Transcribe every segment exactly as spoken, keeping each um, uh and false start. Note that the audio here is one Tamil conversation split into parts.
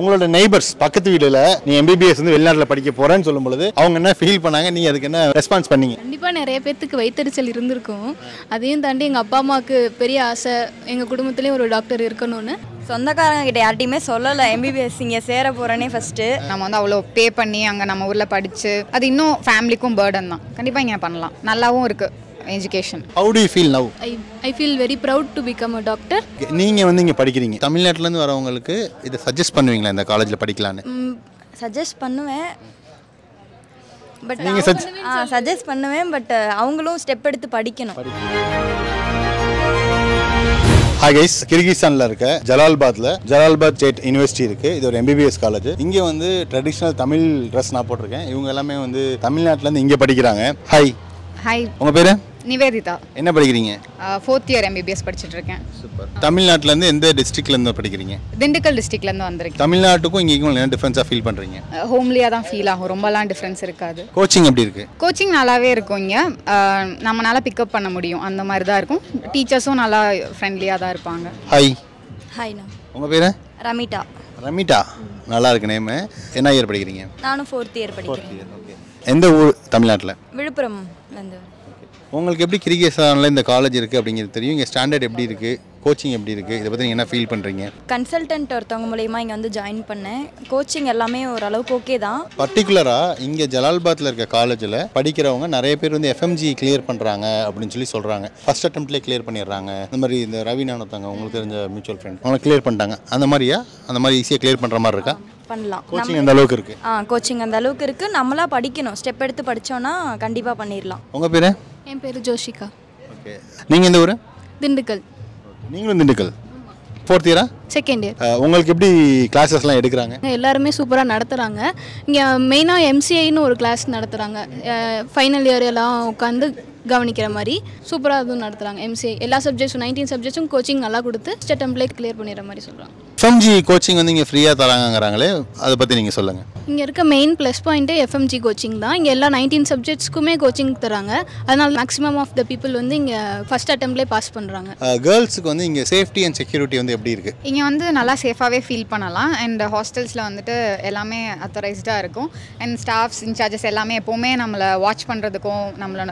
உங்களோட நெய்பர்ஸ் பக்கத்து வீட்ல நீ எம் பி பி எஸ் வந்து வெளிநாட்டுல படிக்க போறேன்னு சொல்லும்போது அவங்க என்ன ஃபீல் பண்ணாங்க, நீ அதுக்கு என்ன ரெஸ்பான்ஸ் பண்ணீங்க? கண்டிப்பா நிறைய பேருக்கு வயிற்றுச்சல் இருந்திருக்கும். அதையும் தாண்டி எங்க அப்பா அம்மாக்கு பெரிய ஆசை, எங்க குடும்பத்திலயே ஒரு டாக்டர் இருக்கணும்னு. சொந்தக்காரங்க கிட்ட யார்ட்டையுமே சொல்லலை எம் பி பி எஸ் இங்கே சேர போகிறேன்னே. ஃபஸ்ட்டு நம்ம வந்து அவ்வளோ பே பண்ணி அங்கே நம்ம ஊரில் படித்து அது இன்னும் ஃபேமிலிக்கும் பேர்டன் தான். கண்டிப்பாக இங்கே பண்ணலாம், நல்லாவும் இருக்குது education. How do you feel now? I I feel very proud to become a doctor. நீங்க வந்து இங்க படிக்கிறீங்க, தமிழ்நாட்டுல இருந்து வரவங்களுக்கு இத சஜஸ்ட் பண்ணுவீங்களா இந்த காலேஜ்ல படிக்கலாம்னு? சஜஸ்ட் பண்ணுவேன், பட் நீங்க சஜஸ்ட் பண்ணுவேன் பட் அவங்களும் ஸ்டெப் எடுத்து படிக்கணும். ஹாய் கைஸ், கிர்கிஸ்தானில் இருக்க ஜலால்பாத்தில் ஜலால்பாத் ஸ்டேட் யூனிவர்சிட்டி இருக்குது. இது ஒரு M B B S college. இங்கே வந்து ட்ரெடிஷ்னல் தமிழ் ட்ரெஸ் நான் போட்டிருக்கேன். இவங்க எல்லாமே வந்து தமிழ்நாட்டிலேருந்து இங்கே படிக்கிறாங்க. ஹாய் ஹாய், உங்கள் பேர்? நிவேதிதா. என்ன படிக்கிறீங்க? Fourth year M B B S படிச்சுட்டு இருக்கேன். சூப்பர். தமிழ்நாட்டிலேருந்து எந்த டிஸ்ட்ரிக்ட்லேருந்து படிக்கிறீங்க? திண்டுக்கல் டிஸ்ட்ரிக்ட்லேருந்து வந்திருக்கேன். தமிழ்நாட்டுக்கும் இங்கேயும் என்ன டிஃப்ரென்ஸாக ஃபீல் பண்ணுறீங்க? ஹோம்லியாக தான் ஃபீல் ஆகும், ரொம்பலாம் டிஃப்ரென்ஸ் இருக்காது. கோச்சிங் எப்படி இருக்குது? கோச்சிங் நல்லாவே இருக்கும், இங்கே நம்மளால பிக்கப் பண்ண முடியும், அந்த மாதிரி தான் இருக்கும். டீச்சர்ஸும் நல்லா ஃப்ரெண்ட்லியாக தான் இருப்பாங்க. ஹாய் ஹாய்ண்ணா, உங்கள் பேர்? ரமிதா. ரமிதா, நல்லா இருக்கு நேம். என்ன இயர் படிக்கிறீங்க? நானும் ஃபோர்த் இயர் படிக்கிறேன். ஓகே, எந்த ஊர்? தமிழ்நாட்டில் விழுப்புரம். உங்களுக்கு எப்படி கிர்கிஸ்தானில் இந்த காலேஜ் இருக்குது அப்படிங்கிறது தெரியும். இங்கே ஸ்டாண்டர்ட் எப்படி இருக்குது, கோச்சிங் எப்படி இருக்குது, இதை பற்றி நீங்கள் என்ன ஃபீல் பண்ணுறீங்க? கன்சல்டன்ட் ஒருத்தவங்க மூலமா இங்கே வந்து ஜாயின் பண்ணேன். கோச்சிங் எல்லாமே ஓரளவுக்கு ஓகே தான். பர்டிகுலராக இங்கே ஜலால்பாத்தில் இருக்க காலேஜில் படிக்கிறவங்க நிறைய பேர் வந்து எஃப் எம் ஜி கிளியர் பண்ணுறாங்க அப்படின்னு சொல்லி சொல்கிறாங்க. ஃபர்ஸ்ட் அட்டெம்ப்ட்லேயே கிளியர் பண்ணிடுறாங்க. இந்த மாதிரி இந்த ரவினானத்தவங்க உங்களுக்கு தெரிஞ்ச மியூச்சுவல் ஃப்ரெண்ட் அவங்க கிளியர் பண்ணிட்டாங்க. அந்த மாதிரியா? அந்த மாதிரி ஈஸியாக கிளியர் பண்ணுற மாதிரி இருக்கா? பண்ணலாம். கோச்சிங் அந்த அளவுக்கு இருக்குது. ஆ, கோச்சிங் அந்த அளவுக்கு இருக்குது. நம்மளா படிக்கணும், ஸ்டெப் எடுத்து படித்தோன்னா கண்டிப்பாக பண்ணிடலாம். உங்கள் பேர்? என் பேர் ஜோஷிகா. ஓகே, நீங்கள் எந்த ஊர்? திண்டுக்கல். நீங்களும் திண்டுக்கல்? ஃபோர்த் இயரா? Second year. உங்களுக்கு எப்படி கிளாஸஸ்லாம் எடுக்கிறாங்க? எல்லாருமே சூப்பராக நடத்துகிறாங்க. இங்கே மெயினாக எம் சி ஐன்னு ஒரு கிளாஸ் நடத்துகிறாங்க. ஃபைனல் இயர் எல்லாம் உட்காந்து கவனிக்கிற மாதிரி சூப்பராக அதுவும் நடத்துகிறாங்க. எம் சி ஐ எல்லா சப்ஜெக்ட்ஸும் நைன்டீன் சப்ஜெக்ட்ஸும் கோச்சிங் நல்லா கொடுத்து ஸ்டெட் டெம்ப்ளேட் கிளியர் பண்ணிடுற மாதிரி சொல்கிறாங்க. எஃப் எம் ஜி கோச்சிங் வந்து இங்கே ஃப்ரீயாக தராங்கிறாங்களே, அதை பற்றி நீங்கள் சொல்லுங்கள். இங்கே இருக்க மெயின் ப்ளஸ் பாயிண்ட்டே எஃப் எம் ஜி கோச்சிங் தான். இங்கே எல்லா நைன்டீன் சப்ஜெக்ட்ஸ்க்குமே கோச்சிங் தராங்க. அதனால மேக்ஸிமம் ஆஃப் த பீப்புள் வந்து இங்கே ஃபஸ்ட் அட்டெம்ப்ட்லேயே பாஸ் பண்ணுறாங்க. கேர்ள்ஸுக்கு வந்து இங்கே சேஃப்டி அண்ட் செக்யூரிட்டி வந்து எப்படி இருக்குது? இங்கே வந்து நல்லா சேஃபாகவே ஃபீல் பண்ணலாம். அண்ட் ஹாஸ்டல்ஸில் வந்துட்டு எல்லாமே அத்தரைஸ்டாக இருக்கும். அண்ட் ஸ்டாஃப்ஸ் இன்சார்ஜஸ் எல்லாமே எப்போவுமே நம்மளை வாட்ச் பண்ணுறதுக்கும் நம்மளோட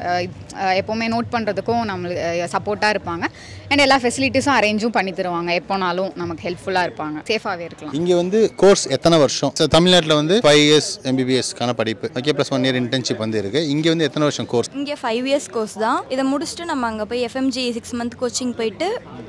எப்போவுமே நோட் பண்ணுறதுக்கும் நம்மளுக்கு சப்போர்ட்டாக இருப்பாங்க. அண்ட் எல்லா ஃபெசிலிட்டிஸும் அரேஞ்சும் பண்ணி தருவாங்க, எப்போனாலும் நமக்கு ஹெல்ப்ஃபுல்லாக இருப்பாங்க, சேஃபாகவே இருக்கலாம். இங்கே வந்து கோர்ஸ் எத்தனை வருஷம்? சார் தமிழ்நாட்டில் வந்து five years M B B எஸ்க்கான படிப்பு, okay, plus one year internship வந்து இருக்குது. இங்கே வந்து எத்தனை வருஷம் கோர்ஸ்? இங்கே ஃபைவ் இயர்ஸ் கோர்ஸ் தான். இதை முடிச்சுட்டு நம்ம அங்கே போய் F M G six month coaching போயிட்டு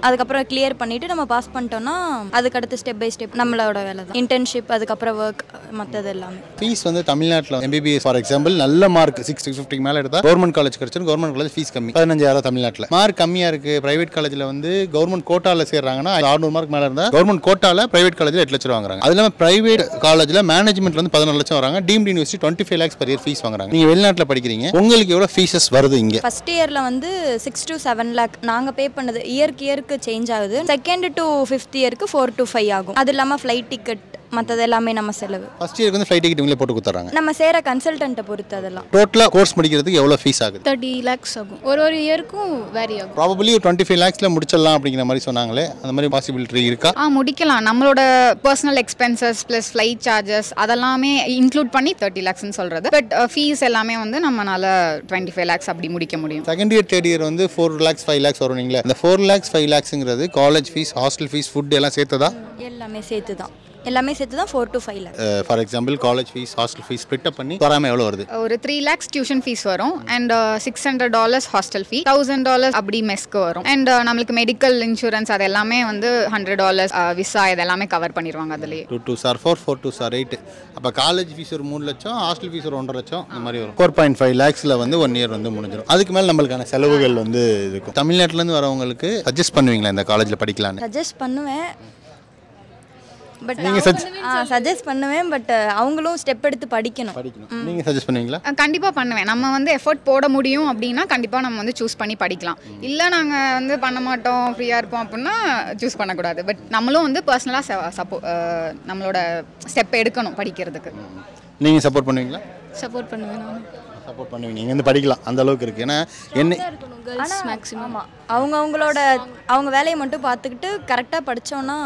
அதுக்கப்புறம் கிளியர் பண்ணிவிட்டு நம்ம பாஸ் பண்ணிட்டோம்னா அதுக்கு அடுத்து ஸ்டெப் பை ஸ்டெப் நம்மளோட வேலை தான் இன்டர்ன்ஷிப், அதுக்கப்புறம் ஒர்க், மற்றது எல்லாமே. ஃபீஸ் வந்து தமிழ்நாட்டில் M B B S for example நல்ல மார்க் சிக்ஸ் சிக்ஸ் ஃபிஃப்டிக்கு மேலே எடுத்தால் கவர்மெண்ட் காலேஜ் கிடைச்சிருக்கு. கவர்மெண்ட் காலேஜ் ஃபீஸ் கம்மி, பதினஞ்சாயிரம். தமிழ்நாட்டில் மார்க் கம்மியாக இருக்குது. பிரைவேட் காலேஜில் வந்து கவர்மெண்ட் கோட்டாவில் சேர்றாங்கன்னா அறுநூறு மார்க் மேலே இருந்தால் கவர்மெண்ட் கோட்டாவில் பிரைவேட் காலேஜில் எட்டு லட்சம் வாங்குறாங்க. அது இல்லாமல் பிரைவேட் காலேஜில் மேனேஜ்மெண்ட்ல வந்து பதினொரு லட்சம் வராங்க. Deemed university twenty five lakhs பெரிய ஃபீஸ் வாங்குறாங்க. நீங்கள் வெளிநாட்டில் படிக்கிறீங்க, உங்களுக்கு எவ்வளோ ஃபீஸஸ் வருது இங்கே? ஃபர்ஸ்ட் இயரில் வந்து சிக்ஸ் டு செவன் லேக் நாங்கள் பே பண்ணது. இயருக்கு இயருக்கு சேஞ்ச் ஆகுது. செகண்ட் டு ஃபிஃப்த் இயருக்கு ஃபோர் டு ஃபைவ் ஆகும். அது இல்லாமல் ஃப்ளைட் டிக்கெட் மற்றது எல்லாமே நம்ம செலவு. ஃபர்ஸ்ட் இயருக்கு வந்து ஃப்ளைட் டிக்கெட் இவங்களே போட்டு கொடுத்துறாங்க, நம்ம சேர கன்சல்டன்ட்டை பொறுத்து. அதெல்லாம் டோட்டலா கோர்ஸ் முடிக்கிறதுக்கு எவ்வளோ ஃபீஸ் ஆகுது? தேர்ட்டி லேக்ஸ் ஆகும். ஒரு ஒரு இயருக்கும் வேரி ஆகும். ப்ராபபிலி டுவெண்ட்டி ஃபைவ் லேக்ஸ்ல முடிச்சிடலாம் அப்படிங்கிற மாதிரி சொன்னாங்களே, அந்த மாதிரி பாசிபிலிட்டி இருக்கா? ஆ, முடிக்கலாம். நம்மளோட personal expenses plus flight charges அதெல்லாமே இன்க்ளூட் பண்ணி தேர்ட்டி லேக்ஸ்ன்னு சொல்றது. பட் ஃபீஸ் எல்லாமே வந்து நம்மளால டுவெண்ட்டி ஃபைவ் லேக்ஸ் அப்படி முடிக்க முடியும். செகண்ட் இயர் தேர்ட் இயர் வந்து ஃபோர் லேக்ஸ் ஃபைவ் லேக்ஸ் வரும். நீங்களே அந்த ஃபோர் லேக்ஸ் ஃபைவ் லேக்ஸ்ங்கிறது college fees, hostel fees, food எல்லாம் சேர்த்துதான்? எல்லாமே சேர்த்து தான், எல்லாமே சேர்த்து தான் four to five lakhs. For example college fees, hostel fees split up பண்ணி வராமல் எவ்வளோ வருது? ஒரு த்ரீ லேக்ஸ் டியூஷன் ஃபீஸ் வரும். And six hundred dollars hostel fees, thousand dollars அப்படி மெஸ்க்கு வரும். அண்ட் நம்மளுக்கு மெடிக்கல் இன்சூரன்ஸ் அது எல்லாமே வந்து ஹண்ட்ரட் டாலர்ஸ் விசா இது எல்லாமே கவர் பண்ணிடுவாங்க. அதுலேயே two two sir four four two sir eight. அப்போ காலேஜ் ஃபீஸ் ஒரு மூணு லட்சம், ஹாஸ்டல் ஃபீஸ் ஒரு ஒன்றரை லட்சம், இந்த மாதிரி வரும். ஃபோர் பாயிண்ட் ஃபைவ் லேக்ஸில் வந்து ஒன் இயர் வந்து முடிஞ்சிடும். அதுக்கு மேலே நம்மளுக்கான செலவுகள் வந்து இருக்கும். தமிழ்நாட்டிலேருந்து வரவங்களுக்கு சஜஸ்ட் பண்ணுவீங்களா இந்த காலேஜில் படிக்கலான்னு? சஜஸ்ட் பண்ணுவேன், பட் சஜஸ்ட் பண்ணுவேன் பட் அவங்களும் ஸ்டெப் எடுத்து படிக்கணும். நீங்கள் சஜஸ்ட் பண்ணுவீங்களா? கண்டிப்பாக பண்ணுவேன். நம்ம வந்து எஃபோர்ட் போட முடியும் அப்படின்னா கண்டிப்பாக நம்ம வந்து சூஸ் பண்ணி படிக்கலாம். இல்லை நாங்கள் வந்து பண்ண மாட்டோம் ஃப்ரீயாக இருப்போம் அப்படின்னா சூஸ் பண்ணக்கூடாது. பட் நம்மளும் வந்து பர்சனலாக சப்போ நம்மளோட ஸ்டெப் எடுக்கணும் படிக்கிறதுக்கு. நீங்கள் சப்போர்ட் பண்ணுவீங்களா? சப்போர்ட் பண்ணுவேன். சப்போர்ட் பண்ணுவீங்க, இங்கே வந்து படிக்கலாம் அந்த அளவுக்கு இருக்குது. ஏன்னா என்ன அவங்க அவங்களோட அவங்க வேலையை மட்டும் பார்த்துக்கிட்டு கரெக்டாக படித்தோன்னா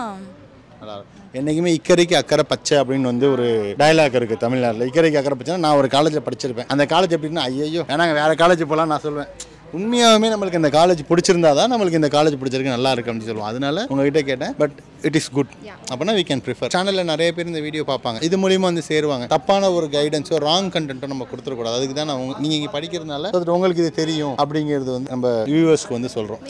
நல்லா இருக்கும். என்றைக்குமே இக்கரைக்கு அக்கறை பச்சை அப்படின்னு வந்து ஒரு டயலாக் இருக்குது தமிழ்நாட்டில். இக்கரைக்கு அக்கறை பச்சைன்னா நான் ஒரு காலேஜில் படிச்சிருப்பேன், அந்த காலேஜ் எப்படின்னா ஐயோ ஏன்னாங்க வேறு காலேஜ் போகலாம் நான் சொல்லுவேன். உண்மையாகவே நம்மளுக்கு இந்த காலேஜ் பிடிச்சிருந்தா தான் நம்மளுக்கு இந்த காலேஜ் பிடிச்சிருக்கு நல்லா இருக்கு அப்படின்னு சொல்லுவோம். அதனால உங்ககிட்ட கேட்டேன், பட் இட் இஸ் குட். அப்படின்னா வீ கேன் ப்ரிஃபர். சேனலில் நிறைய பேர் இந்த வீடியோ பார்ப்பாங்க, இது மூலியமாக வந்து சேருவாங்க. தப்பான ஒரு கைடன்ஸோ ராங் கண்டென்ட்டோ நம்ம கொடுத்துடக்கூடாது. அதுக்கு தான் நான் நீங்கள் இங்கே படிக்கிறதுனால உங்களுக்கு இது தெரியும் அப்படிங்கிறது வந்து நம்ம வியூவர்ஸ்க்கு வந்து சொல்கிறோம்.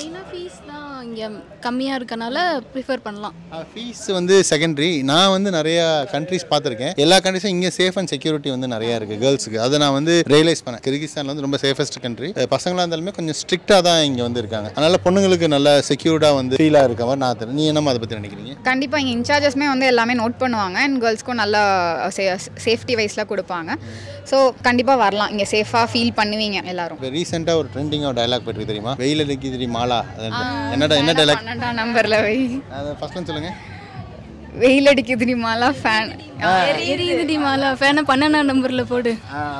கம்மியாக இருக்கனால ப்ரிஃபர் பண்ணலாம். ஃபீஸ் வந்து செகண்டரி. நான் வந்து நிறையா கண்ட்ரிஸ் பார்த்துருக்கேன். எல்லா கண்ட்ரிஸும் இங்கே சேஃப் அண்ட் செக்யூரிட்டி வந்து நிறையா இருக்குது கேர்ள்ஸுக்கு. அதை நான் வந்து ரியலைஸ் பண்ணேன். கிர்கிஸ்தான் வந்து ரொம்ப சேஃபஸ்ட் கண்ட்ரி. பசங்களாக இருந்தாலுமே கொஞ்சம் ஸ்ட்ரிக்டாக தான் இங்கே வந்து இருக்காங்க. அதனால் பொண்ணுங்களுக்கு நல்லா செக்யூர்டாக வந்து ஃபீலாக இருக்க மாதிரி நான் தெரியும். நீ என்னமா அதை பற்றி நினைக்கிறீங்க? கண்டிப்பாக இங்கே இன்சார்ஜஸ்மே வந்து எல்லாமே நோட் பண்ணுவாங்க. அண்ட் கேர்ள்ஸ்க்கும் நல்லா சேஃப்டி வைஸ்லாம் கொடுப்பாங்க. ஸோ கண்டிப்பாக வரலாம், இங்கே சேஃபாக ஃபீல் பண்ணுவீங்க எல்லாரும். இப்போ ரீசெண்டாக ஒரு ட்ரெண்டிங்காக ஒரு டைலாக் பற்றி தெரியுமா? வெயில் அடிக்கி தெரியுமா மாலா, என்னடா என்ன டைலாக்? நம்பர்ல வை அத ஃபர்ஸ்ட் வந்து சொல்லுங்க. வெயில் அடிக்குது நீ மாலா ஃபேன் எரியுது நீ மாலா ஃபேனை பன்னெண்டாம் நம்பர்ல போடு.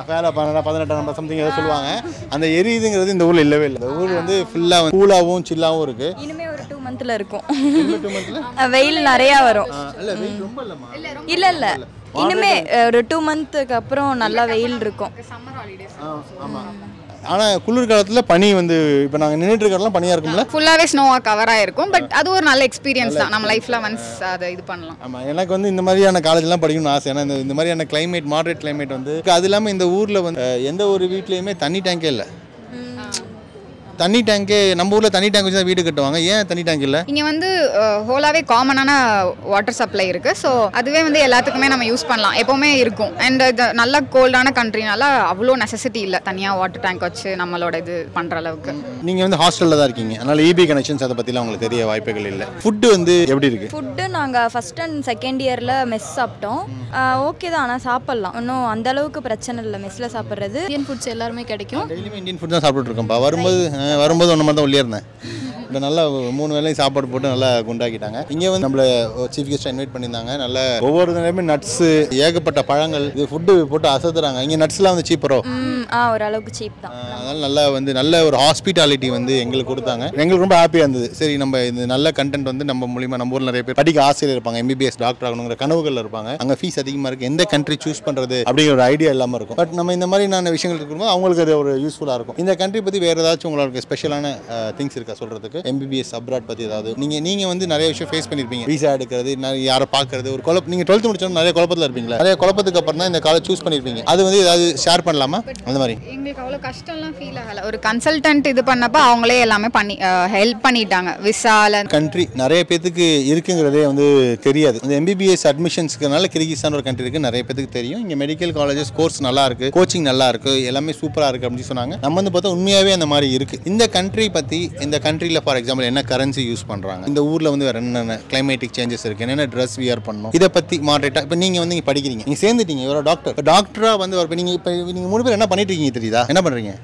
ஃபேனை பன்னெண்டா பதினெட்டாம் நம்பர் சம்திங் ஏதோ சொல்லுவாங்க. அந்த எரியுதுங்கிறது இந்த ஊர்ல இல்லவே இல்லை. இந்த ஊர் வந்து ஃபுல்லா கூலாவும் சில்லாவும் இருக்கு. இனிமே ஒரு டூ மந்த்ல இருக்கும். டூ மந்த்ல வெயில் நிறைய வரும். இல்ல வெயில் ரொம்ப இல்லமா? இல்ல இல்ல இனிமே ஒரு டூ மந்த்க்கு அப்புறம் நல்லா வெயில் இருக்கும். Summer holidays. ஆமா, ஆனால் குளிர்காலத்தில் பனி வந்து இப்போ நாங்கள் நின்றுட்டு இருக்கிறதெல்லாம் பனியாக இருக்கும்ல, ஃபுல்லாகவே ஸ்னோவாக கவராக இருக்கும். பட் அது ஒரு நல்ல எக்ஸ்பீரியன்ஸ் தான், நம்ம லைஃப்பில் ஒன்ஸ் அதை இது பண்ணலாம். ஆமாம், எனக்கு வந்து இந்த மாதிரியான காலேஜ்லாம் படிக்கணும்னு ஆசை. ஏன்னா இந்த இந்த மாதிரியான கிளைமேட், மாடரேட் கிளைமேட் வந்து. அது இல்லாமல் இந்த ஊரில் வந்து எந்த ஒரு வீட்லேயுமே தண்ணி டேங்கே இல்லை. தண்ணி டேங்கு நம்ம ஊரில் தண்ணி டேங்க் வச்சு தான் வீடு கட்டுவாங்க. ஏன் தண்ணி டேங்க் இல்லை? இங்கே வந்து ஹோலாவே காமனான வாட்டர் சப்ளை இருக்குது. ஸோ அதுவே வந்து எல்லாத்துக்குமே நம்ம யூஸ் பண்ணலாம், எப்போவுமே இருக்கும். அண்ட் இது நல்ல கோல்டான கண்ட்ரினால அவ்வளோ நெசசிட்டி இல்லை தனியாக வாட்டர் டேங்க் வச்சு நம்மளோட இது பண்ணுற அளவுக்கு. நீங்கள் வந்து ஹாஸ்டலில் தான் இருக்கீங்க, அதனால் இபி கனெக்ஷன்ஸ் அதை பற்றிலாம் உங்களுக்கு தெரிய வாய்ப்புகள் இல்லை. ஃபுட்டு வந்து எப்படி இருக்குது? ஃபுட்டு நாங்கள் ஃபஸ்ட் அண்ட் செகண்ட் இயரில் மெஸ் சாப்பிட்டோம். ஓகே தான், ஆனால் சாப்பிட்லாம், இன்னும் அந்தளவுக்கு பிரச்சனை இல்லை மெஸ்ஸில் சாப்பிட்றது. இந்தியன் ஃபுட்ஸ் எல்லாருமே கிடைக்கும். டெய்லியுமே இந்தியன் ஃபுட் தான் சாப்பிட்டுட்டு இருக்கோம்ப்பா. வரும்போது வரும்போது ஒன்று மாதிரி தான் உள்ளே இருந்தேன். இப்போ நல்லா மூணு வேலையும் சாப்பாடு போட்டு நல்லா குண்டாக்கிட்டாங்க. இங்கே வந்து நம்மளை சீஃப் கெஸ்ட்டாக இன்வைட் பண்ணியிருந்தாங்க. நல்லா ஒவ்வொரு தினமே நட்ஸு, ஏகப்பட்ட பழங்கள், இது ஃபுட்டு போட்டு அசத்துறாங்க. இங்கே நட்ஸ்லாம் வந்து சீப்பரோ? ஆ, ஓரளவுக்கு சீப் தான். அதனால் நல்லா வந்து நல்ல ஒரு ஹாஸ்பிட்டாலிட்டி வந்து எங்களுக்கு கொடுத்தாங்க. எங்களுக்கு ரொம்ப ஹாப்பியாக இருந்தது. சரி, நம்ம இந்த நல்ல கண்டென்ட் வந்து நம்ம மூலியமாக நம்ம ஊரில் நிறைய பேர் படிக்க ஆசையில் இருப்பாங்க, எம்பிபிஎஸ் டாக்டர் ஆகணுங்கிற கனவுகள் இருப்பாங்க. அங்கே ஃபீஸ் அதிகமாக இருக்குது, எந்த கண்ட்ரி சூஸ் பண்ணுறது அப்படிங்கிற ஒரு ஐடியா இல்லாமல் இருக்கும். பட் நம்ம இந்த மாதிரியான விஷயங்கள் இருக்கும்போது அவங்களுக்கு அது ஒரு யூஸ்ஃபுல்லாக இருக்கும். இந்த கண்ட்ரி பற்றி வேறு ஏதாச்சும் உங்களுக்கு ஸ்பெஷலான திங்ஸ் இருக்கா சொல்கிறதுக்கு? எம்பிபிஎஸ் அப்ராட் பத்தி ஏதாவது நீங்க நீங்க வந்து நிறைய விஷயம் ஃபேஸ் பண்ணிருப்பீங்க. விசா எடுக்கிறது, யாரை பார்க்கறது, ஒரு குழப்பம். நீங்க டுவெல்த் முடிச்சோன்னு நிறைய குழப்பத்தில் இருப்பீங்களா? நிறைய குழப்பத்துக்கு அப்புறம் தான் இந்த காலேஜ் சூஸ் பண்ணிருப்பீங்க. அது வந்து ஏதாவது ஷேர் பண்ணலாமா? அந்த மாதிரி எங்களுக்கு அவ்வளோ கஷ்டம்லாம் ஃபீல் ஆகல. ஒரு கன்சல்டன்ட் இது பண்ணப்ப அவங்களே எல்லாமே பண்ணி ஹெல்ப் பண்ணிட்டாங்க. விசால கண்ட்ரி நிறைய பேத்துக்கு இருக்குங்கிறதே வந்து தெரியாது. இந்த எம்பிபிஎஸ் அட்மிஷன்ஸ்க்குனால கிர்கிஸ்தான் ஒரு கண்ட்ரி இருக்கு, நிறைய பேத்துக்கு தெரியும். இங்க மெடிக்கல் காலேஜஸ் கோர்ஸ் நல்லா இருக்கு, கோச்சிங் நல்லா இருக்கு, எல்லாமே சூப்பரா இருக்கு அப்படின்னு சொன்னாங்க. நம்ம வந்து பார்த்தா உண்மையாவே அந்த மாதிரி இருக்கு. இந்த கண்ட்ரி பத்தி, இந்த கண்ட்ரி ஃபார் எக்ஸாம்பிள் என்ன கரன்சி யூஸ் பண்றாங்க, இந்த ஊர்ல வந்து வேற என்னென்ன கிளைமேட்டிக் சேஞ்சஸ் இருக்கு, என்னென்ன ட்ரெஸ் வியர் பண்ணணும், இதை பத்தி மாடரேட்டா. இப்போ நீங்க வந்து இங்க படிக்கிறீங்க, நீங்க சேர்ந்துட்டீங்க, ஒரு டாக்டர் டாக்டரா வந்து ஒரு நீங்க இப்போ நீங்க மூணு பேர் என்ன பண்ணிட்டு இருக்கீங்க தெரியுதா? என்ன பண்றீங்க?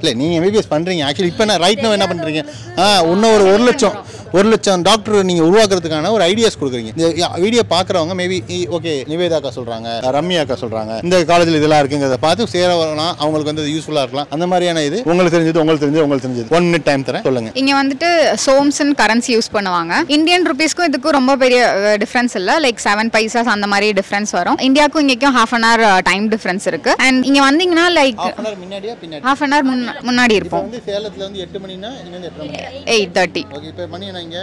இல்லை, நீங்கள் எம்பிபிஎஸ் பண்ணுறீங்க ஆக்சுவலி. இப்போ என்ன ரைட் நோ என்ன பண்ணுறீங்க? ஆ, இன்னும் ஒரு ஒரு லட்சம் ஒரு லட்சம் டாக்டர் நீங்கள் உருவாக்குறதுக்கான ஒரு ஐடியாஸ் கொடுக்குறீங்க. இந்த வீடியோ பார்க்குறவங்க மேபி ஓகே நிவேதாக்கா சொல்கிறாங்க, ரம்யாக்கா சொல்கிறாங்க, இந்த காலேஜில் இதெல்லாம் இருக்குங்கிறத பார்த்து சேரலாம், அவங்களுக்கு வந்து யூஸ்ஃபுல்லாக இருக்கலாம். அந்த மாதிரியான இது உங்களுக்கு தெரிஞ்சது உங்களுக்கு தெரிஞ்சது உங்களுக்கு தெரிஞ்சது ஒன் மினிட் டைம் தரேன், சொல்லுங்கள். இங்கே வந்துட்டு சோம்சன் கரன்சி யூஸ் பண்ணுவாங்க. இந்தியன் ருபீஸ்க்கும் இதுக்கும் ரொம்ப பெரிய டிஃப்ரென்ஸ் இல்லை, லைக் செவன் பைசாஸ் அந்த மாதிரி டிஃப்ரென்ஸ் வரும். இந்தியாவுக்கும் இங்கேக்கும் half an hour time difference இருக்குது. அண்ட் இங்கே வந்தீங்கன்னா லைக் ஹாஃப் அன் ஹவர் முன்னாடி முன்னாடி இருப்போம். சேலத்துல வந்து எட்டு மணினா இங்க எட்டு மணி எட்டு முப்பது. ஓகே, இப்போ மணி என்ன இங்க இங்க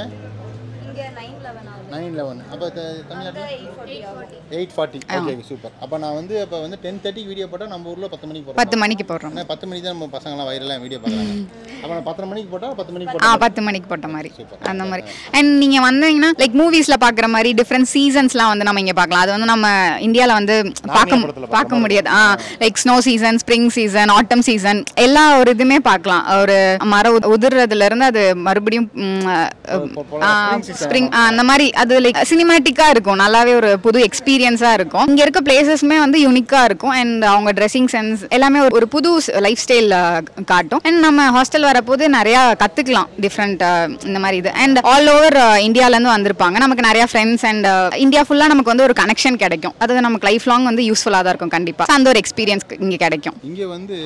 ஒன்பது பதினொன்று. அப்ப தமிழ்நாட்டுல எட்டு நாற்பது. Okay, super. அப்ப நான் வந்து அப்ப வந்து பத்து முப்பது வீடியோ போட்டா நம்ம ஊர்ல பத்து மணிக்கு போறோம். பத்து மணிக்கு போறோம். நான் பத்து மணிக்கு தான் நம்ம பசங்கள வைரலா வீடியோ பார்க்கறாங்க. அப்ப நான் பத்து மணிக்கு போட்டா பத்து மணிக்கு போறோம். ஆ, பத்து மணிக்கு போட்ட மாதிரி அந்த மாதிரி. அண்ட் நீங்க வந்தீங்கன்னா லைக் மூவிஸ்ல பார்க்குற மாதிரி டிஃபரண்ட் சீசன்ஸ்லாம் வந்து நம்ம இங்க பார்க்கலாம். அது வந்து நம்ம இந்தியால வந்து பார்க்க பார்க்க முடியாது. ஆ, like snow season, spring season, autumn season, எல்லா ஒரு இதுமே பார்க்கலாம். ஒரு மரம் உதிர்றதுல இருந்து அது மறுபடியும் ஸ்ப்ரிங் அந்த மாதிரி அது லைக் சினிமேட்டிக்கா இருக்கும். நல்லாவே ஒரு புது எக்ஸ்பீரியன்ஸா இருக்கும். இங்க இருக்க பிளேசஸ்மே வந்து யூனிக்கா இருக்கும். அண்ட் அவங்க ட்ரெஸ்ஸிங் சென்ஸ் எல்லாமே ஒரு புது லைஃப் ஸ்டைல் காட்டும். அண்ட் நம்ம ஹாஸ்டல் வரப்போது நிறையா கற்றுக்கலாம் டிஃப்ரெண்ட் இந்த மாதிரி இது. அண்ட் ஆல் ஓவர் இந்தியாவிலேருந்து வந்திருப்பாங்க, நமக்கு நிறையா ஃப்ரெண்ட்ஸ் அண்ட் இந்தியா ஃபுல்லாக நமக்கு வந்து ஒரு கனெக்ஷன் கிடைக்கும். அது நமக்கு லைஃப் லாங் வந்து யூஸ்ஃபுல்லாக தான் இருக்கும் கண்டிப்பாக. அந்த ஒரு எக்ஸ்பீரியன்ஸ் இங்கே கிடைக்கும். இங்கே வந்து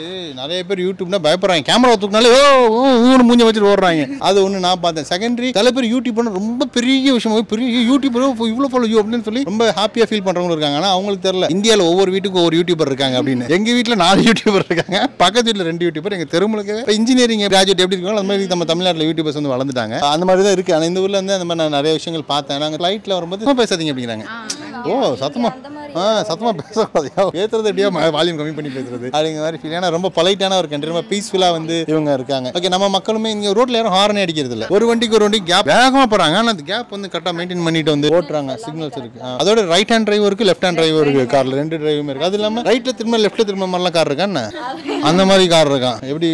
நிறைய பேர் யூடியூப்னா பயப்படுறாங்க, கேமரா தூக்கினாலே ஓ ஊன்னு மூஞ்சி வச்சுட்டு ஓடுறாங்க. அது ஒன்று நான் பார்த்தேன். செகண்டரி சில பேர் யூடியூப் பண்ண ரொம்ப பெரிய விஷயமா பெரிய யூடியூப் இவ்வளோ ஃபாலோ யூ அப்படின்னு சொல்லி ரொம்ப ஹாப்பியாக ஃபீல் பண்ணுறவங்க இருக்காங்க. ஆனால் அவங்களுக்கு தெரியல இந்தியாவில் ஒவ்வொரு வீட்டுக்கும் ஒவ்வொரு யூடியூபர் இருக்காங்க அப்படின்னு. எங்கள் வீட்டில் நாலு யூடியூபர் இருக்காங்க, பக்கத்து வீட்டில் ரெண்டு யூடியூபர், எங்கள் தெருமுழுக்கவே இப்போ இன்ஜினியரிங் கிராஜுவேட் எப்படி இருக்காங்களோ அந்த மாதிரி நம்ம தமிழ்நாட்டில் யூடியூபர்ஸ் வந்து வளர்ந்துட்டாங்க. அந்த மாதிரி தான் இருக்குது. ஆனால் இந்த ஊரில் வந்து அந்த மாதிரி நான் நிறைய விஷயங்கள் பார்த்தேன். நாங்கள் ஃப்ளைட்டில் வரும்போது பேசாதீங்க அப்படிங்கிறாங்க. ஓ சத்தமா ஆ சத்தமாக பேசக்கூடாது, பேசுறது எப்படியா வால்யூம் கம்மி பண்ணி பேசுறது அப்படிங்கிற மாதிரி ஃபீல். ஏன்னா ரொம்ப பொலைட்டான ஒரு கண்ட்ரி, ரொம்ப பீஸ்ஃபுல்லாக வந்து இவங்க இருக்காங்க. ஓகே நம்ம மக்களுமே இங்கே ரோட்டில் யாரும் ஹார்னே அடிக்கிறது இல்லை, ஒரு வண்டிக்கு ஒரு வண்டி கேப் வேகமாக போகிறாங்க. ஆனால் அந்த கேப் வந்து கரெக்டாக மெயின்டைன் பண்ணிட்டு வந்து ஓட்டுறாங்க. சிக்னல்ஸ் இருக்குது, அதோட ரைட் ஹேண்ட் டிரைவ் இருக்குது, லெஃப்ட் ஹேண்ட் டிரைவ் இருக்குது, காரில் ரெண்டு டிரைவுமே இருக்குது. அது இல்லாமல் ரைட்டில் திரும்ப லெஃப்ட்டில் திரும்ப மாதிரிலாம் கார் இருக்கான்னு அந்த மாதிரி கார் இருக்கான். எப்படி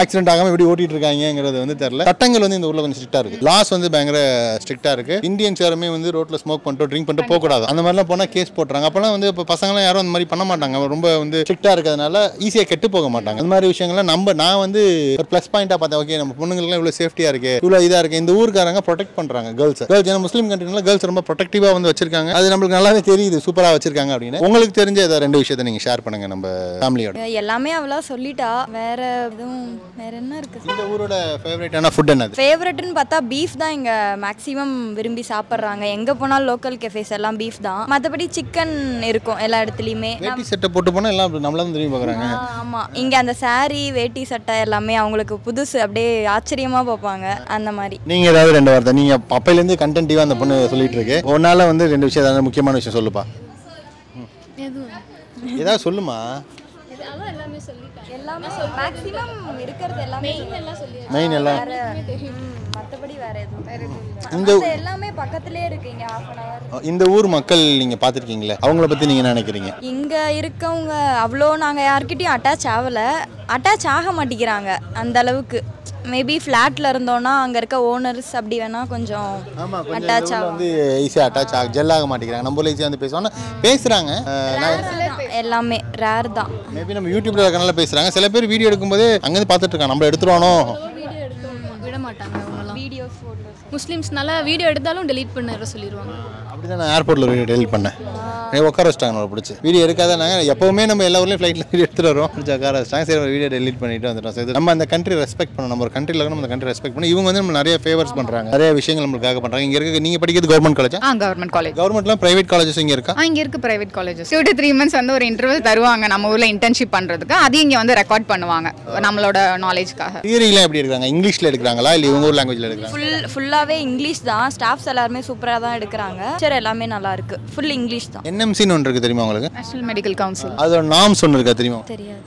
ஆக்சிடென்ட் ஆகாமல் எப்படி ஓட்டிட்டு இருக்காங்கிறது வந்து தெரியல. சட்டங்கள் வந்து இந்த ஊரில் கொஞ்சம் ஸ்ட்ரிக்டாக இருக்குது, லாஸ் வந்து பயங்கர ஸ்ட்ரிக்டாக இருக்குது. இந்தியன்ஸ் யாருமே வந்து ரோட்டில் ஸ்மோக் பண்ணிட்டு ட்ரிங்க் பண்ணிட்டு போகக்கூடாது, அந்த மாதிரிலாம் போனால் கேஸ் போட்டுறாங்க. அப்போலாம் வந்து இப்போ பசங்களாம் யாரும் அந்த மாதிரி பண்ண மாட்டாங்க, ரொம்ப வந்து ஸ்ட்ரிக்டாக இருக்கிறதுனால ஈஸியாக கெட்டு போக மாட்டாங்க. அந்த மாதிரி விஷயங்கள்லாம் நம்ம நான் வந்து ஒரு ப்ளஸ் பாயிண்டாக பார்த்தேன். ஓகே நம்ம பொண்ணுங்களுக்குலாம் இவ்வளோ சேஃப்டியாக இருக்குது, இவ்வளோ இதாக இருக்குது. இந்த ஊருக்காரங்க ப்ரொடெக்ட் பண்ணுறாங்க கேர்ள்ஸ் கேர்ள்ஸ் ஏன்னா முஸ்லீம் கண்ட்ரினால கேர்ள்ஸ் ரொம்ப ப்ரொடெக்டிவாக வந்து வச்சிருக்காங்க. அது நம்மளுக்கு நல்லாவே தெரியுது, சூப்பராக வச்சிருக்காங்க அப்படின்னு. உங்களுக்கு தெரிஞ்ச ஏதாவது ரெண்டு விஷயத்தை நீங்கள் ஷேர் பண்ணுங்கள் நம்ம ஃபேமிலியோட. எல்லாமே அவ்வளோ சொல்லிட்டா வேற எதுவும் வேற என்ன இருக்குது. இந்த ஊரோட ஃபேவரட்டான ஃபுட் என்னது? ஃபேவரட்னு பார்த்தா பீஃப் தான் இங்கே மேக்ஸிமம் விரும்பி சாப்பிட்றாங்க. எங்கே போனாலும் லோக்கல் கெஃபேஸ் எல்லாம் பீஃப் தான், மற்றபடி சிக்கன் இருக்கும் எல்லா இடத்துலையுமே. வேட்டி சட்டை போட்டு போனால் எல்லாம் நம்மள தான் திரும்பி பார்க்குறாங்க. ஆமாம் இங்கே அந்த சாரி வேட்டி சட்டை எல்லாமே அவங்களுக்கு புதுசு, அப்படியே ஆச்சரியமாக பார்ப்பாங்க அந்த மாதிரி. நீங்கள் ஏதாவது ரெண்டு வார்த்தை நீங்கள் அப்பையிலேருந்து கண்டென்டிவாக அந்த பொண்ணு சொல்லிட்டு இருக்கு, ஒன்றால் வந்து ரெண்டு விஷயம் ஏதாவது முக்கியமான விஷயம் சொல்லுப்பா, ஏதாவது சொல்லுமா. எல்லாமே மேக்ஸிமம் இருக்கிறது எல்லாமே மெயின் எல்லாம் மற்றபடி வேற எதுவும் வேற எதுவும் எல்லாமே பக்கத்துலேயே இருக்கீங்க ஹாஃப் அன் அவர். இந்த ஊர் மக்கள் நீங்கள் பார்த்துருக்கீங்களே, அவங்கள பற்றி நீங்கள் நினைக்கிறீங்க? இங்கே இருக்கவங்க அவ்வளோ நாங்கள் யார்கிட்டையும் அட்டாச் ஆகலை, அட்டாச் ஆக மாட்டேங்கிறாங்க அந்த அளவுக்கு. மேபி ஃப்ளாட்டில் இருந்தோன்னா அங்கே இருக்க ஓனர்ஸ் அப்படி வேணால் கொஞ்சம் அட்டாச் ஆகும், வந்து ஈஸியாக அட்டாச் ஆக ஜெல்லாக மாட்டேங்கிறாங்க. நம்மளும் ஈஸியாக வந்து பேசுவோம்னா பேசுகிறாங்க எல்லாமே ரேர் தான். மேபி நம்ம யூடியூப்ல இருக்கனால பேசுகிறாங்க. சில பேர் வீடியோ எடுக்கும்போது அங்கேருந்து பார்த்துட்டு இருக்காங்க, நம்ம எடுத்துருவானோ வீடியோ எடுக்க விட மாட்டாங்க. வீடியோ ஃபோட்டோஸ் முஸ்லீம்ஸ்னால வீடியோ எடுத்தாலும் டெலீட் பண்ணுற சொல்லிடுவாங்க. அப்படி தான் நான் ஏர்போர்ட்டில் வீடியோ டெலிட் பண்ணேன், உட்கார வச்சிட்டாங்க நம்மளை பிடிச்சி. வீடியோ எடுக்காதாங்க, எப்போவுமே நம்ம எல்லா ஊர்லேயும் ஃப்ளைட்டில் வீடியோ எடுத்துகிட்டு வரோம், உட்கார வச்சிட்டாங்க. சரி வீடியோ டெலிட் பண்ணிட்டு வந்துட்டோம். சரி நம்ம அந்த கண்ட்ரி ரெஸ்பெக்ட் பண்ணணும், நம்ம ஒரு கண்ட்ரியில் இருக்கணும், நம்ம கண்ட்ரி ரெஸ்பெக்ட் பண்ணி இவங்க வந்து நம்ம நிறைய ஃபேவர்ஸ் பண்ணுறாங்க, நிறைய விஷயங்கள் நம்மளுக்காக பண்ணுறாங்க. இங்கே இருக்க நீங்கள் படிக்கிறது கவர்மெண்ட் காலேஜ்? ஆ கவர்மெண்ட் காலேஜ். கவர்மெண்ட்லாம் ப்ரைவேட் காலேஜஸ் இங்கே இருக்கா? இங்கே இருக்குது private colleges. Two to three months வந்து ஒரு இன்டர்வியூ தருவாங்க நம்ம ஊரில் இன்டர்ன்ஷிப் பண்ணுறதுக்கு, அது இங்கே வந்து ரெக்கார்ட் பண்ணுவாங்க நம்மளோட நாலேஜ்க்காக. தியரிலாம் எப்படி எடுக்கிறாங்க, இங்கிலீஷில் எடுக்கிறாங்களா இல்லை இவங்க ஊர் லாங்குவேஜில் எடுக்கிறாங்க? ஃபுல் ஃபுல்லாகவே இங்கிலீஷ் தான், ஸ்டாஃப்ஸ் எல்லாருமே சூப்பராக தான் எடுக்கிறாங்க, சரி எல்லாமே நல்லா இருக்குது, ஃபுல் இங்கிலீஷ் தான். என் எம் சின்னு ஒன்று இருக்குது தெரியுமா உங்களுக்கு? National medical council. அதோட நார்ம்ஸ் ஒன்று இருக்கா தெரியுமா? தெரியாது.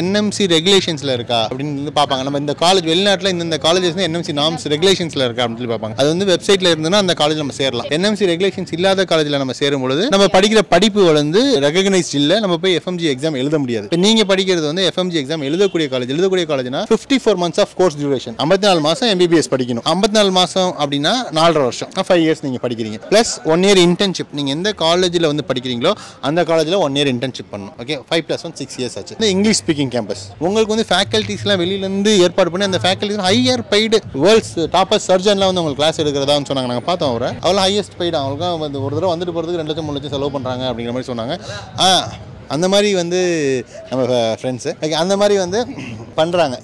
என் எம் சி ரெகுலேஷன்ஸில் இருக்கா அப்படின்னு வந்து பார்ப்பாங்க. நம்ம இந்த காலேஜ் வெளிநாட்டில் இந்த colleges N M C norms ரெகுலேஷன்ஸில் இருக்கா அப்படின்னு சொல்லி பார்ப்பாங்க. அது வந்து வெப்சைட்டில் இருந்துன்னா அந்த காலேஜ் நம்ம சேரலாம். என் எம் சி ரெகுலேஷன்ஸ் இல்லாத காலேஜில் நம்ம சேரும்பொழுது நம்ம படிக்கிற படிப்பு வந்து ரெகனைஸ்ட் இல்லை, நம்ம போய் எஃப் எம் ஜி எக்ஸாம் எழுத முடியாது. இப்போ நீங்கள் படிக்கிறது வந்து எஃப் எம் ஜி எக்ஸாம் எழுதக்கூடிய காலேஜ் எழுதக்கூடிய காலேஜ்னா fifty four months of course duration, ஐம்பத்தி நாலு மாதம் எம் பி பி எஸ் படிக்கணும். ஐம்பத்தி நாலு மாதம் அப்படின்னா நாலரை வருஷம், ஃபைவ் இயர்ஸ் நீங்கள் படிக்கிறீங்க. ப்ளஸ் ஒன் இயர் இன்டர்ன்ஷிப், நீங்கள் எந்த காலேஜில் வந்து படிக்கிறீங்களோ அந்த காலேஜில் ஒன் இயர் இன்டர்ன்ஷிப் பண்ணணும். Okay five plus one six years ஆச்சு. இந்த இங்கிலீஷ் ஸ்பீக்கிங் கேம்பஸ் உங்களுக்கு வந்து ஃபேக்கல்ட்டிஸ்லாம் வெளியிலேருந்து ஏற்பாடு பண்ணி அந்த faculties higher paid world's topper சர்ஜன்லாம் வந்து உங்களுக்கு கிளாஸ் எடுக்கிறதான்னு சொன்னாங்க. நாங்கள் பார்த்தோம் அவரை, அவ்வளோ ஹையஸ்ட் பெய்டு அவங்களுக்கும் வந்து ஒரு தடவை வந்துட்டு போகிறதுக்கு ரெண்டு லட்சம் மூணு லட்சம் செலவு பண்ணுறாங்க அப்படிங்கிற மாதிரி சொன்னாங்க. ஆ அந்த மாதிரி வந்து நம்ம ஃப்ரெண்ட்ஸு ஓகே அந்த மாதிரி வந்து பண்ணுறாங்க.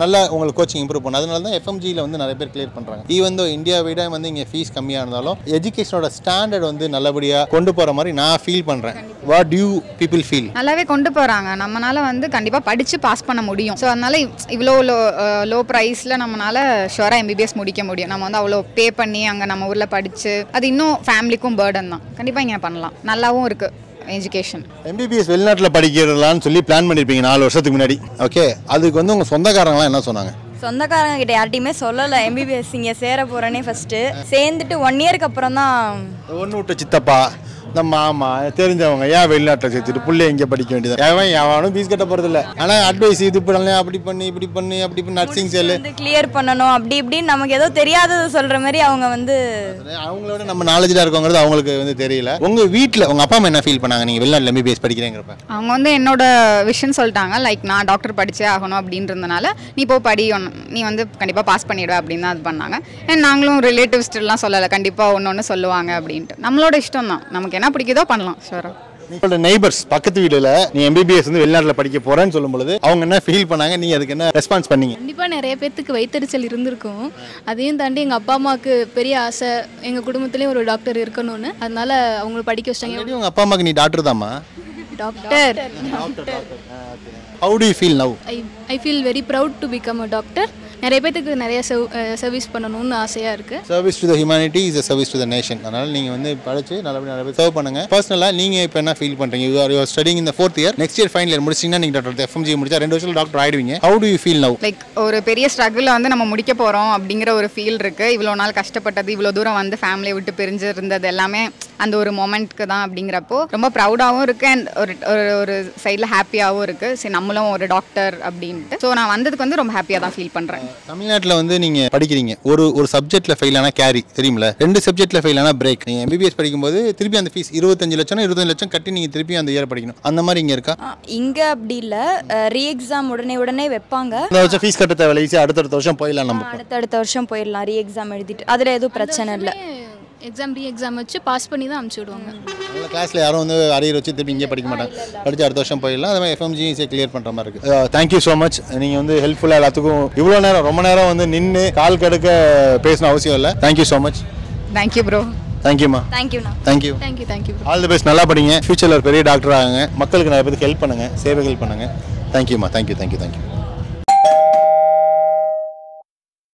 நல்லா உங்களுக்கு கோச்சிங் இம்ப்ரூவ் பண்ணணும், அதனால தான் எஃப் எம் ஜியில் வந்து நிறைய பேர் கிளியர் பண்ணுறாங்க. ஈவன் இந்தியா விட வந்து இங்கே ஃபீஸ் கம்மியாக இருந்தாலும் எஜுகேஷனோட ஸ்டாண்டர்ட் வந்து நல்லபடியாக கொண்டு போகிற மாதிரி நான் ஃபீல் பண்ணுறேன். What do people feel? நல்லாவே கொண்டு போகிறாங்க, நம்மளால் வந்து கண்டிப்பாக படித்து பாஸ் பண்ண முடியும். ஸோ அதனால் இவ்வளோ லோ லோ ப்ரைஸில் நம்மளால் ஷுவராக எம் பி பி எஸ் முடிக்க முடியும். நம்ம வந்து அவ்வளோ பே பண்ணி அங்கே நம்ம ஊரில் படித்து அது இன்னும் ஃபேமிலிக்கும் பேர்டன் தான். கண்டிப்பாக இங்கே பண்ணலாம், நல்லாவும் இருக்குது education. M B B S வெளிநாட்டில் படிக்கிறலான்னு சொல்லி பிளான் பண்ணியிருப்பீங்க நாலு வருஷத்துக்கு முன்னாடி. ஓகே அதுக்கு வந்து உங்கள் சொந்தக்காரங்களாம் என்ன சொன்னாங்க? சொந்தக்காரங்க கிட்ட யார்ட்டையுமே சொல்லலை எம் பி பி எஸ் இங்கே சேர போகிறேன்னே. ஃபஸ்ட்டு சேர்ந்துட்டு ஒன் இயருக்கு அப்புறம் தான் ஒன்று விட்டு சித்தப்பா நம்ம மாமா தெரிஞ்சவங்க ஏன் வெளிநாட்டில் சேர்த்துட்டு பிள்ளை இங்கே படிக்க வேண்டியது, எவன் எவனும் பீஸ் கட்ட போகிறதில்ல. ஆனால் அட்வைஸ் இது பண்ணல அப்படி பண்ணி இப்படி பண்ணி அப்படி பண்ணி நர்சிங் சேல் கிளியர் பண்ணணும் அப்படி இப்படின்னு நமக்கு ஏதோ தெரியாதது சொல்கிற மாதிரி அவங்க வந்து அவங்களோட நம்ம நாலேஜாக இருக்கோங்கிறது அவங்களுக்கு வந்து தெரியல. உங்கள் வீட்டில் உங்கள் அப்பா அம்மா என்ன ஃபீல் பண்ணாங்க நீங்கள் வெளிநாட்டில் எம் பி பி எஸ் படிக்கிறேங்கிறப்ப? அவங்க வந்து என்னோட விஷயம் சொல்லிட்டாங்க, லைக் நான் டாக்டர் படித்தே ஆகணும் அப்படின்றதுனால நீ இப்போ படி நீ வந்து கண்டிப்பாக பாஸ் பண்ணிடுவேன் அப்படின்னு தான் அது பண்ணாங்க. ஏன்னா நாங்களும் ரிலேட்டிவ்ஸ்டெல்லாம் சொல்லலை, கண்டிப்பாக ஒன்று ஒன்று சொல்லுவாங்க அப்படின்ட்டு. நம்மளோட இஷ்டம் தான், நமக்கு என்ன பிடிக்குதோ பண்ணலாம். ஷோரா உங்களோட நெய்பர்ஸ் பக்கத்து வீடுல நீ எம் பி பி எஸ் வந்து வெளிநாட்டில் படிக்க போறேன்னு சொல்லும்போது அவங்க என்ன ஃபீல் பண்ணாங்க, நீ அதுக்கு என்ன ரெஸ்பான்ஸ் பண்ணீங்க? கண்டிப்பாக நிறைய பேர்த்துக்கு வயிற்றுச்சல் இருந்திருக்கும். அதையும் தாண்டி எங்கள் அப்பா அம்மாவுக்கு பெரிய ஆசை, எங்கள் குடும்பத்துலேயும் ஒரு டாக்டர் இருக்கணும்னு. அதனால அவங்கள படிக்க வச்சாங்க. உங்கள் அப்பா அம்மாவுக்கு நீ டாக்டர் தாம்மா? Doctor. How do you feel now? I I feel very proud to become a doctor. நிறைய பேருக்கு நிறைய சர்வீஸ் பண்ணணும்னு ஆசையாக இருக்குது. Service to the humanity is a service to the nation. அதனால் நீங்கள் வந்து படித்து நல்லபடியாக நிறைய பேர் சர்வ் பண்ணுங்கள். பர்சனலாக நீங்கள் இப்போ என்ன ஃபீல் பண்ணுறீங்க? யூ ஆர் யூர் ஸ்டடிங் இந்த fourth year, next year final year முடிச்சிங்கன்னா நீங்கள் டாக்டர் எஃப் எம் ஜி முடிச்சா ரெண்டு வருஷம் டாக்டர் ஆகிடுவீங்க. How do you feel now? Like ஒரு பெரிய ஸ்ட்ரகிளில் வந்து நம்ம முடிக்க போகிறோம் அப்படிங்கிற ஒரு ஃபீல் இருக்குது. இவ்வளோ நாள் கஷ்டப்பட்டது, இவ்வளோ தூரம் வந்து ஃபேமிலியை விட்டு பிரிஞ்சு இருந்தது எல்லாமே அந்த ஒரு மொமெண்ட்டுக்கு தான் அப்படிங்கிறப்போ ரொம்ப ப்ரௌடாகவும் இருக்குது. அண்ட் ஒரு ஒரு சைடில் ஹாப்பியாகவும் இருக்குது. சரி, நம்மளும் ஒரு டாக்டர் அப்படின்ட்டு. ஸோ நான் வந்ததுக்கு வந்து ரொம்ப ஹாப்பியாக தான் ஃபீல் பண்ணுறேன். தமிழ்நாட்டில் வந்து நீங்கள் படிக்கிறீங்க, ஒரு ஒரு சப்ஜெக்டில் ஃபெயில் ஆனால் கேரி தெரியுமில, ரெண்டு சப்ஜெக்டில் ஃபெயில் ஆனால் பிரேக். நீங்கள் எம் பி பி எஸ் படிக்கும்போது திருப்பி அந்த ஃபீஸ் இருபத்தஞ்சு லட்சம் இருபத்தஞ்சு லட்சம் கட்டி நீங்கள் திருப்பி அந்த இயர் படிக்கணும். அந்த மாதிரி இங்கே இருக்கா? இங்கே அப்படி இல்லை, ரீ எக்ஸாம் உடனே உடனே வைப்பாங்க. இந்த வருஷம் ஃபீஸ் கட்ட தேவை ஈஸியாக அடுத்தடுத்த வருஷம் போயிடலாம். நம்ம அடுத்தடுத்த வருஷம் போயிடலாம் ரீ எக்ஸாம் எழுதிட்டு. அதில் எதுவும் பிரச்சனை இல்லை. எக்ஸாம் ரீ எக்ஸாம் வச்சு பாஸ் பண்ணி தான் அனுப்பிச்சி விடுவாங்க. அதனால் கிளாஸில் யாரும் வந்து அரியர் வச்சு திருப்பி இங்கே படிக்க மாட்டாங்க, படித்து அடுத்த வருஷம் போயிடலாம். அது மாதிரி எஃப் எம் ஜி கிளியர் பண்ணுற மாதிரி இருக்குது. Thank you so much. நீங்கள் வந்து ஹெல்ப்ஃபுல்லாக எல்லாத்துக்கும் இவ்வளோ நேரம் ரொம்ப நேரம் வந்து நின்று கால் கடுக்க பேசணும் அவசியம் இல்லை. Thank you so much. Thank you bro. தேங்க்யூம்மா. தேங்க்யூண்ணா. Thank you. Thank you. Thank you. All the best. நல்லா படிங்க, ஃபியூச்சரில் ஒரு பெரிய டாக்டர் ஆகுங்க, மக்களுக்கு நிறைய பேருக்கு ஹெல்ப் பண்ணுங்கள், சேவைகள் பண்ணுங்கள். தேங்க்யூம்மா. தேங்க்யூ. தேங்க்யூ. தேங்க்யூ.